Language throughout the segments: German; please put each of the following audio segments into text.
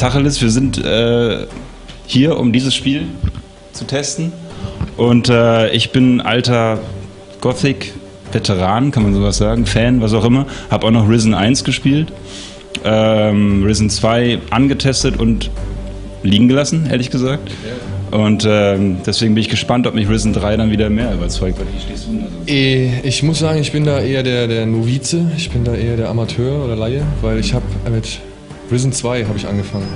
Tacheles, wir sind hier, um dieses Spiel zu testen. Und ich bin alter Gothic-Veteran, kann man sowas sagen, Fan, was auch immer. Habe auch noch Risen 1 gespielt, Risen 2 angetestet und liegen gelassen, ehrlich gesagt. Und deswegen bin ich gespannt, ob mich Risen 3 dann wieder mehr überzeugt. Wie stehst du denn also? Ich muss sagen, ich bin da eher der Novize, ich bin da eher der Amateur oder Laie, weil ich habe mit Risen 2 habe ich angefangen.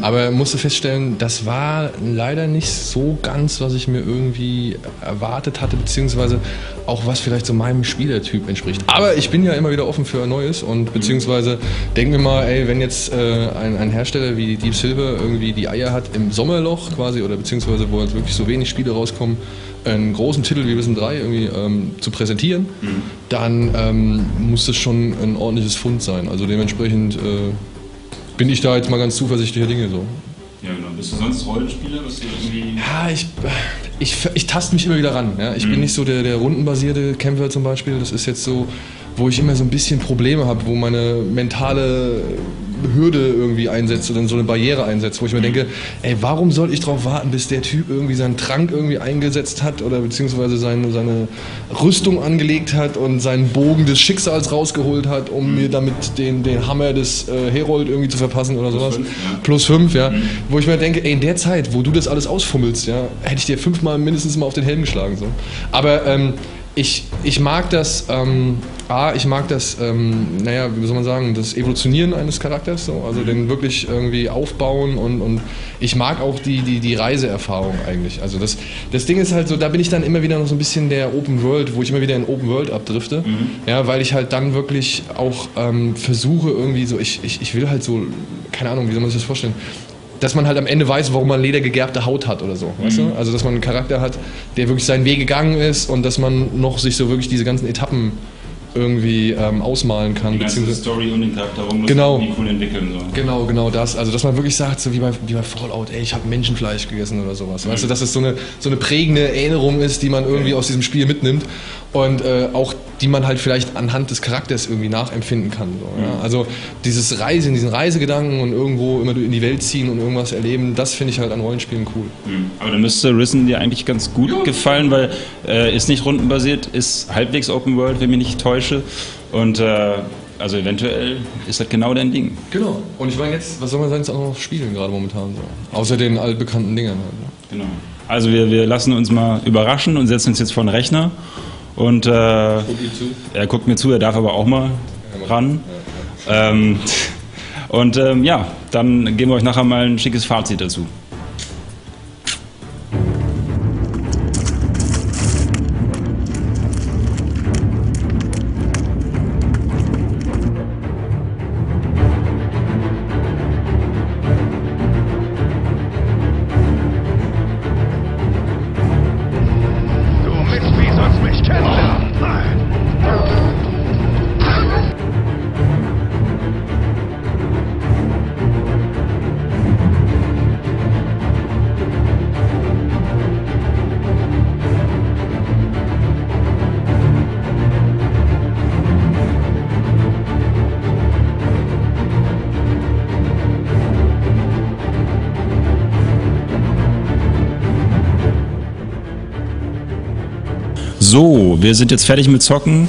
Aber musste feststellen, das war leider nicht so ganz, was ich mir irgendwie erwartet hatte, beziehungsweise auch was vielleicht so meinem Spielertyp entspricht. Aber ich bin ja immer wieder offen für Neues und beziehungsweise denken wir mal, ey, wenn jetzt ein Hersteller wie Deep Silver irgendwie die Eier hat im Sommerloch quasi oder beziehungsweise wo halt wirklich so wenig Spiele rauskommen, einen großen Titel wie Risen 3 irgendwie zu präsentieren, dann muss das schon ein ordentliches Fund sein. Also dementsprechend bin ich da jetzt mal ganz zuversichtlicher Dinge so. Ja, genau. Bist du sonst Rollenspieler? Bist du irgendwie... Ja, ich taste mich immer wieder ran. Ja? Ich bin nicht so der rundenbasierte Kämpfer zum Beispiel. Das ist jetzt so, wo ich immer so ein bisschen Probleme habe, wo meine mentale Hürde irgendwie einsetzt oder so eine Barriere einsetzt, wo ich mir denke, ey, warum soll ich drauf warten, bis der Typ irgendwie seinen Trank irgendwie eingesetzt hat oder beziehungsweise seine Rüstung angelegt hat und seinen Bogen des Schicksals rausgeholt hat, um mir damit den Hammer des Herold irgendwie zu verpassen oder sowas. +5, ja. Wo ich mir denke, ey, in der Zeit, wo du das alles ausfummelst, ja, hätte ich dir fünfmal mindestens mal auf den Helm geschlagen. So. Aber ich mag das, naja, wie soll man sagen, das Evolutionieren eines Charakters, so, also den wirklich irgendwie aufbauen und ich mag auch die Reiseerfahrung eigentlich. Also das Ding ist halt so, da bin ich dann immer wieder noch so ein bisschen der Open World, wo ich immer wieder in Open World abdrifte, ja, weil ich halt dann wirklich auch versuche irgendwie so, ich will halt so, keine Ahnung, wie soll man sich das vorstellen, dass man halt am Ende weiß, warum man ledergegerbte Haut hat oder so, weißt du? Also, dass man einen Charakter hat, der wirklich seinen Weg gegangen ist und dass man noch sich so wirklich diese ganzen Etappen irgendwie ausmalen kann. Die ganze Story und den Charakter rum, genau, die cool entwickeln soll. Genau das. Also, dass man wirklich sagt, so wie bei Fallout, ey, ich habe Menschenfleisch gegessen oder sowas. Weißt du, dass es so eine prägende Erinnerung ist, die man irgendwie aus diesem Spiel mitnimmt und auch die man halt vielleicht anhand des Charakters irgendwie nachempfinden kann. So, ja? Also dieses Reisen, diesen Reisegedanken und irgendwo immer in die Welt ziehen und irgendwas erleben, das finde ich halt an Rollenspielen cool. Aber dann müsste Risen dir eigentlich ganz gut gefallen, weil ist nicht rundenbasiert, ist halbwegs Open World, wenn ich mich nicht täusche. Und also eventuell ist das genau dein Ding. Genau. Und ich meine jetzt, was soll man denn jetzt auch noch spielen gerade momentan so? Außer den altbekannten Dingern halt, ne? Genau. Also wir lassen uns mal überraschen und setzen uns jetzt vor den Rechner. Und er guckt mir zu, er darf aber auch mal ran. Ja, dann geben wir euch nachher mal ein schickes Fazit dazu. So, wir sind jetzt fertig mit Zocken,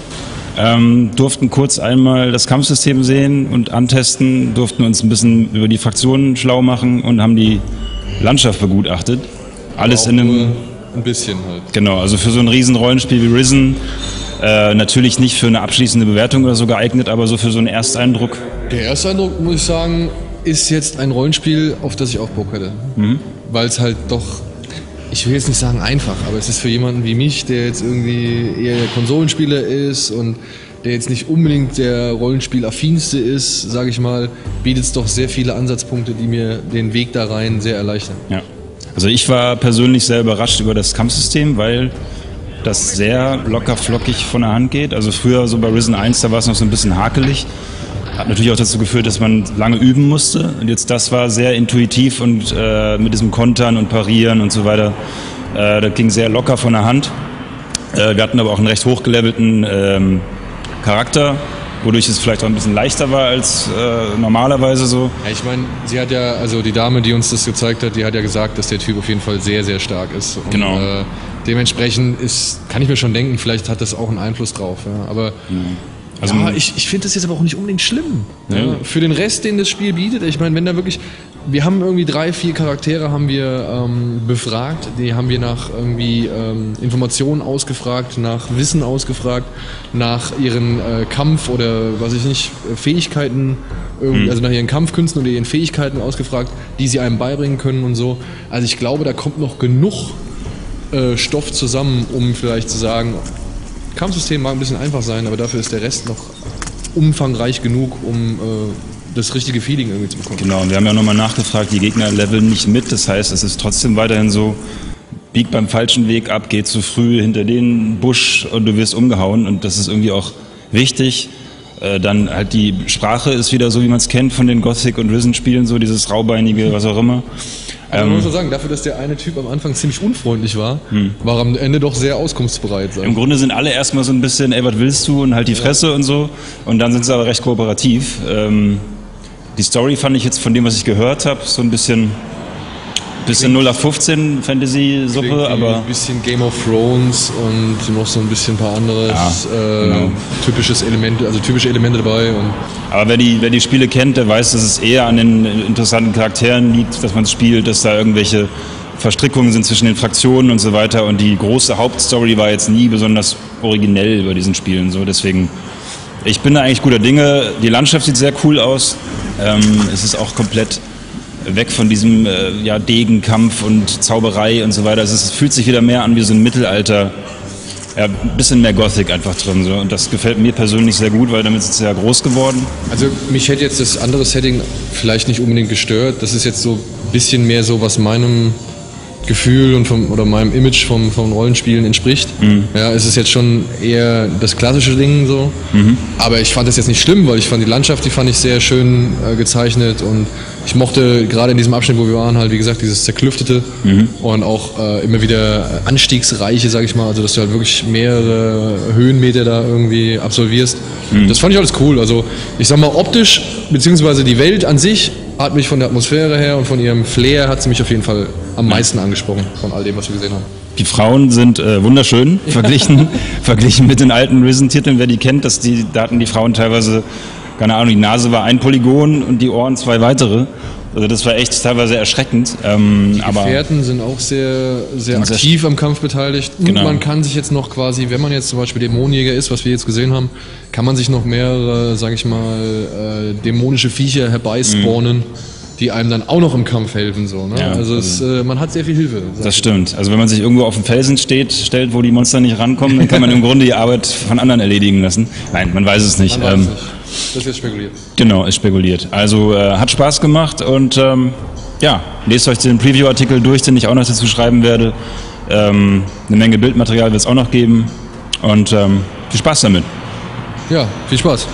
durften kurz einmal das Kampfsystem sehen und antesten, durften uns ein bisschen über die Fraktionen schlau machen und haben die Landschaft begutachtet. Alles in einem... ein bisschen halt. Genau, also für so ein riesen Rollenspiel wie Risen, natürlich nicht für eine abschließende Bewertung oder so geeignet, aber so für so einen Ersteindruck. Der Ersteindruck, muss ich sagen, ist jetzt ein Rollenspiel, auf das ich auch Bock hätte. Weil es halt doch... Ich will jetzt nicht sagen einfach, aber es ist für jemanden wie mich, der jetzt irgendwie eher der Konsolenspieler ist und der jetzt nicht unbedingt der Rollenspielaffinste ist, sage ich mal, bietet es doch sehr viele Ansatzpunkte, die mir den Weg da rein sehr erleichtern. Ja. Also ich war persönlich sehr überrascht über das Kampfsystem, weil das sehr locker flockig von der Hand geht. Also früher so bei Risen 1, da war es noch so ein bisschen hakelig. Hat natürlich auch dazu geführt, dass man lange üben musste. Und jetzt das war sehr intuitiv und mit diesem Kontern und Parieren und so weiter, das ging sehr locker von der Hand. Wir hatten aber auch einen recht hochgelevelten Charakter, wodurch es vielleicht auch ein bisschen leichter war als normalerweise so. Ja, ich meine, sie hat ja, also die Dame, die uns das gezeigt hat, die hat ja gesagt, dass der Typ auf jeden Fall sehr, sehr stark ist. Und, genau. Dementsprechend ist, kann ich mir schon denken, vielleicht hat das auch einen Einfluss drauf. Ja. Aber also ja, ich finde das jetzt aber auch nicht unbedingt schlimm. Ja. Ja. Für den Rest, den das Spiel bietet, ich meine, wenn da wirklich... Wir haben irgendwie 3, 4 Charaktere haben wir befragt, die haben wir nach irgendwie Informationen ausgefragt, nach Wissen ausgefragt, nach ihren Kampf- oder, weiß ich nicht, Fähigkeiten, irgendwie, also nach ihren Kampfkünsten oder ihren Fähigkeiten ausgefragt, die sie einem beibringen können und so. Also ich glaube, da kommt noch genug Stoff zusammen, um vielleicht zu sagen, Kampfsystem mag ein bisschen einfach sein, aber dafür ist der Rest noch umfangreich genug, um... das richtige Feeling irgendwie zu bekommen. Genau, und wir haben ja nochmal nachgefragt, die Gegner leveln nicht mit, das heißt, es ist trotzdem weiterhin so, bieg beim falschen Weg ab, geh zu früh hinter den Busch und du wirst umgehauen und das ist irgendwie auch wichtig. Dann halt die Sprache ist wieder so, wie man es kennt von den Gothic- und Risen-Spielen, so dieses raubeinige, was auch immer. Also man muss sagen, dafür, dass der eine Typ am Anfang ziemlich unfreundlich war, war am Ende doch sehr auskunftsbereit. Im Grunde sind alle erstmal so ein bisschen, ey, was willst du und halt die Fresse und so und dann sind sie aber recht kooperativ. Die Story fand ich jetzt von dem, was ich gehört habe, so ein bisschen 0815 Fantasy-Suppe, aber... Ein bisschen Game of Thrones und noch so ein bisschen ein paar anderes genau. Typische Elemente dabei. Und aber wer die Spiele kennt, der weiß, dass es eher an den interessanten Charakteren liegt, dass man es spielt, dass da irgendwelche Verstrickungen sind zwischen den Fraktionen und so weiter. Und die große Hauptstory war jetzt nie besonders originell bei diesen Spielen. So, deswegen... Ich bin da eigentlich guter Dinge. Die Landschaft sieht sehr cool aus. Es ist auch komplett weg von diesem Degenkampf und Zauberei und so weiter. Es fühlt sich wieder mehr an wie so ein Mittelalter. Ja, ein bisschen mehr Gothic einfach drin. So. Und das gefällt mir persönlich sehr gut, weil damit ist es ja groß geworden. Also mich hätte jetzt das andere Setting vielleicht nicht unbedingt gestört. Das ist jetzt so ein bisschen mehr so, was meinem Gefühl und meinem Image vom Rollenspielen entspricht. Ja, es ist jetzt schon eher das klassische Ding so. Aber ich fand das jetzt nicht schlimm, weil ich fand die Landschaft, die fand ich sehr schön gezeichnet und ich mochte gerade in diesem Abschnitt, wo wir waren, halt wie gesagt dieses Zerklüftete und auch immer wieder Anstiegsreiche, sag ich mal, also dass du halt wirklich mehrere Höhenmeter da irgendwie absolvierst. Das fand ich alles cool, also ich sag mal optisch, beziehungsweise die Welt an sich hat mich von der Atmosphäre her und von ihrem Flair hat sie mich auf jeden Fall am meisten angesprochen von all dem, was wir gesehen haben. Die Frauen sind wunderschön, verglichen mit den alten Risen-Titeln. Wer die kennt, da hatten die Frauen teilweise, keine Ahnung, die Nase war ein Polygon und die Ohren 2 weitere. Also das war echt teilweise erschreckend. Die Gefährten sind auch sehr, sehr aktiv am Kampf beteiligt. Und man kann sich jetzt noch quasi, wenn man jetzt zum Beispiel Dämonenjäger ist, was wir jetzt gesehen haben, kann man sich noch mehrere, sage ich mal, dämonische Viecher herbeispawnen, die einem dann auch noch im Kampf helfen. So, ne? Ja, also man hat sehr viel Hilfe. Das stimmt. Also wenn man sich irgendwo auf dem Felsen stellt, wo die Monster nicht rankommen, dann kann man im Grunde die Arbeit von anderen erledigen lassen. Nein, man weiß es nicht. Das wird spekuliert. Genau, ist spekuliert. Also hat Spaß gemacht und lest euch den Preview-Artikel durch, den ich auch noch dazu schreiben werde. Eine Menge Bildmaterial wird es auch noch geben und viel Spaß damit. Ja, viel Spaß.